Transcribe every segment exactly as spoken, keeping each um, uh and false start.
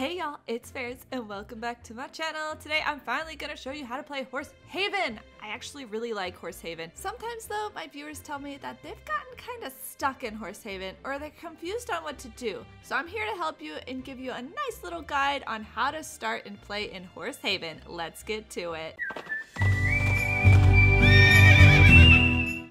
Hey y'all, it's Faris and welcome back to my channel. Today I'm finally gonna show you how to play Horse Haven. I actually really like Horse Haven. Sometimes though, my viewers tell me that they've gotten kind of stuck in Horse Haven or they're confused on what to do. So I'm here to help you and give you a nice little guide on how to start and play in Horse Haven. Let's get to it.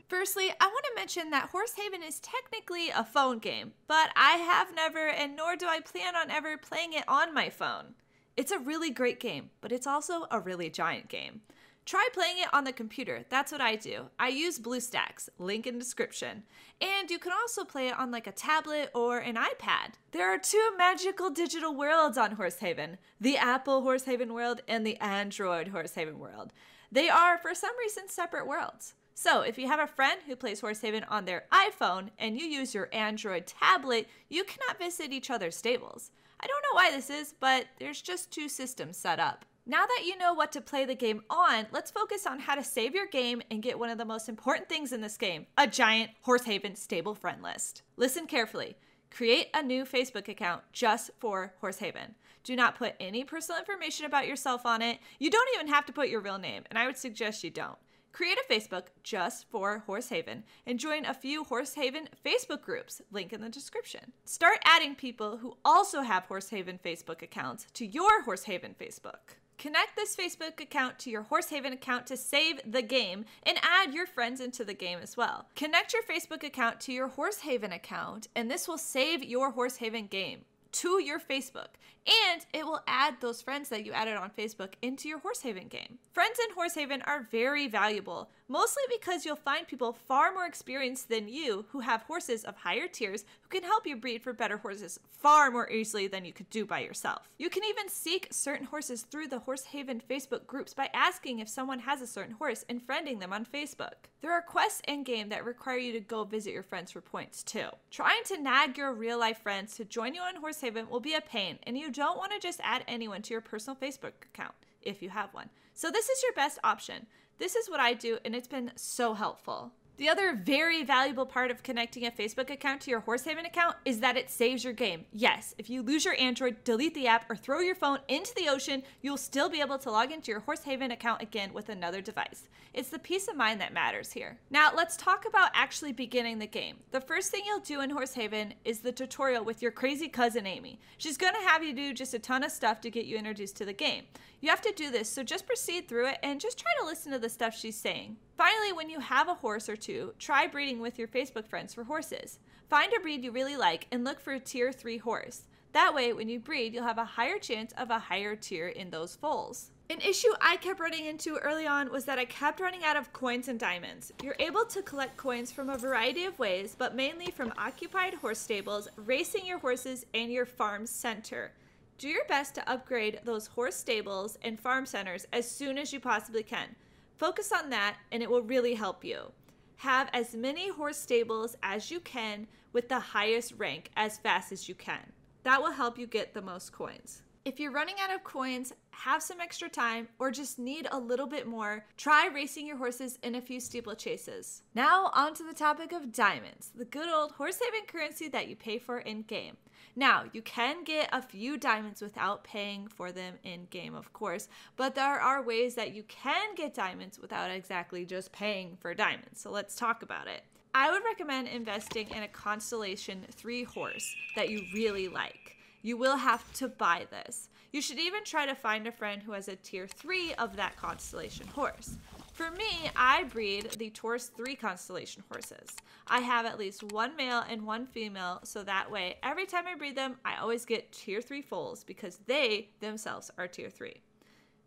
Firstly, I want to mention that Horse Haven is technically a phone game, but I have never and nor do I plan on ever playing it on my phone. It's a really great game, but it's also a really giant game. Try playing it on the computer, that's what I do. I use BlueStacks, link in description. And you can also play it on like a tablet or an iPad. There are two magical digital worlds on Horse Haven, the Apple Horse Haven world and the Android Horse Haven world. They are, for some reason, separate worlds. So if you have a friend who plays Horse Haven on their iPhone and you use your Android tablet, you cannot visit each other's stables. I don't know why this is, but there's just two systems set up. Now that you know what to play the game on, let's focus on how to save your game and get one of the most important things in this game, a giant Horse Haven stable friend list. Listen carefully. Create a new Facebook account just for Horse Haven. Do not put any personal information about yourself on it. You don't even have to put your real name, and I would suggest you don't. Create a Facebook just for Horse Haven and join a few Horse Haven Facebook groups, link in the description. Start adding people who also have Horse Haven Facebook accounts to your Horse Haven Facebook. Connect this Facebook account to your Horse Haven account to save the game and add your friends into the game as well. Connect your Facebook account to your Horse Haven account and this will save your Horse Haven game to your Facebook, and it will add those friends that you added on Facebook into your Horse Haven game. Friends in Horse Haven are very valuable, mostly because you'll find people far more experienced than you who have horses of higher tiers who can help you breed for better horses far more easily than you could do by yourself. You can even seek certain horses through the Horse Haven Facebook groups by asking if someone has a certain horse and friending them on Facebook. There are quests in-game that require you to go visit your friends for points too. Trying to nag your real-life friends to join you on Horse Haven will be a pain, and you don't want to just add anyone to your personal Facebook account if you have one. So this is your best option. This is what I do, and it's been so helpful. The other very valuable part of connecting a Facebook account to your Horse Haven account is that it saves your game. Yes, if you lose your Android, delete the app, or throw your phone into the ocean, you'll still be able to log into your Horse Haven account again with another device. It's the peace of mind that matters here. Now, let's talk about actually beginning the game. The first thing you'll do in Horse Haven is the tutorial with your crazy cousin Amy. She's gonna have you do just a ton of stuff to get you introduced to the game. You have to do this, so just proceed through it and just try to listen to the stuff she's saying. Finally, when you have a horse or two, try breeding with your Facebook friends for horses. Find a breed you really like and look for a tier three horse. That way, when you breed, you'll have a higher chance of a higher tier in those foals. An issue I kept running into early on was that I kept running out of coins and diamonds. You're able to collect coins from a variety of ways, but mainly from occupied horse stables, racing your horses, and your farm center. Do your best to upgrade those horse stables and farm centers as soon as you possibly can. Focus on that and it will really help you. Have as many horse stables as you can with the highest rank as fast as you can. That will help you get the most coins. If you're running out of coins, have some extra time or just need a little bit more, try racing your horses in a few steeplechases. Now onto the topic of diamonds, the good old Horse Haven currency that you pay for in-game. Now, you can get a few diamonds without paying for them in-game, of course, but there are ways that you can get diamonds without exactly just paying for diamonds, so let's talk about it. I would recommend investing in a Constellation three horse that you really like. You will have to buy this. You should even try to find a friend who has a tier three of that Constellation horse. For me, I breed the Taurus three Constellation horses. I have at least one male and one female, so that way, every time I breed them, I always get tier three foals because they themselves are tier three.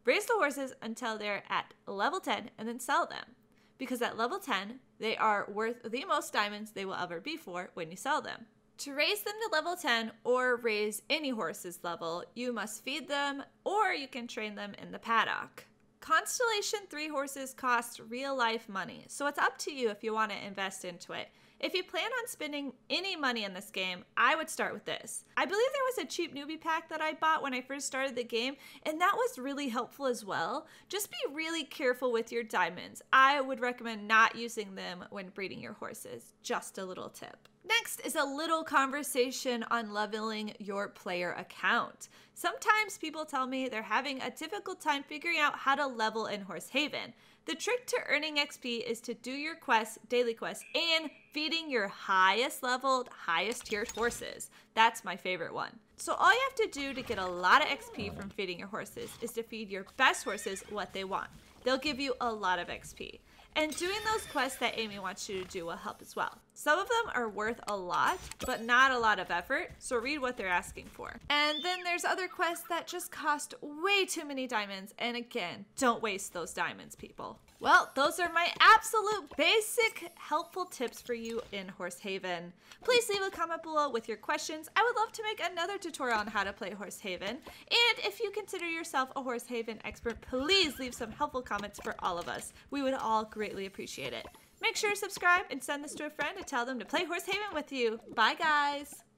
Raise the horses until they're at level ten and then sell them. Because at level ten, they are worth the most diamonds they will ever be for when you sell them. To raise them to level ten or raise any horse's level, you must feed them or you can train them in the paddock. Constellation three horses cost real life money, so it's up to you if you want to invest into it. If you plan on spending any money in this game, I would start with this. I believe there was a cheap newbie pack that I bought when I first started the game, and that was really helpful as well. Just be really careful with your diamonds. I would recommend not using them when breeding your horses. Just a little tip. Next is a little conversation on leveling your player account. Sometimes people tell me they're having a difficult time figuring out how to level in Horsehaven. The trick to earning X P is to do your quests, daily quests, and feeding your highest leveled, highest tiered horses. That's my favorite one. So all you have to do to get a lot of X P from feeding your horses is to feed your best horses what they want. They'll give you a lot of X P. And doing those quests that Amy wants you to do will help as well. Some of them are worth a lot, but not a lot of effort, so read what they're asking for. And then there's other quests that just cost way too many diamonds, and again, don't waste those diamonds, people. Well, those are my absolute basic helpful tips for you in Horsehaven. Please leave a comment below with your questions. I would love to make another tutorial on how to play Horsehaven. And if you consider yourself a Horsehaven expert, please leave some helpful comments for all of us. We would all greatly appreciate it. Make sure to subscribe and send this to a friend to tell them to play Horsehaven with you. Bye, guys.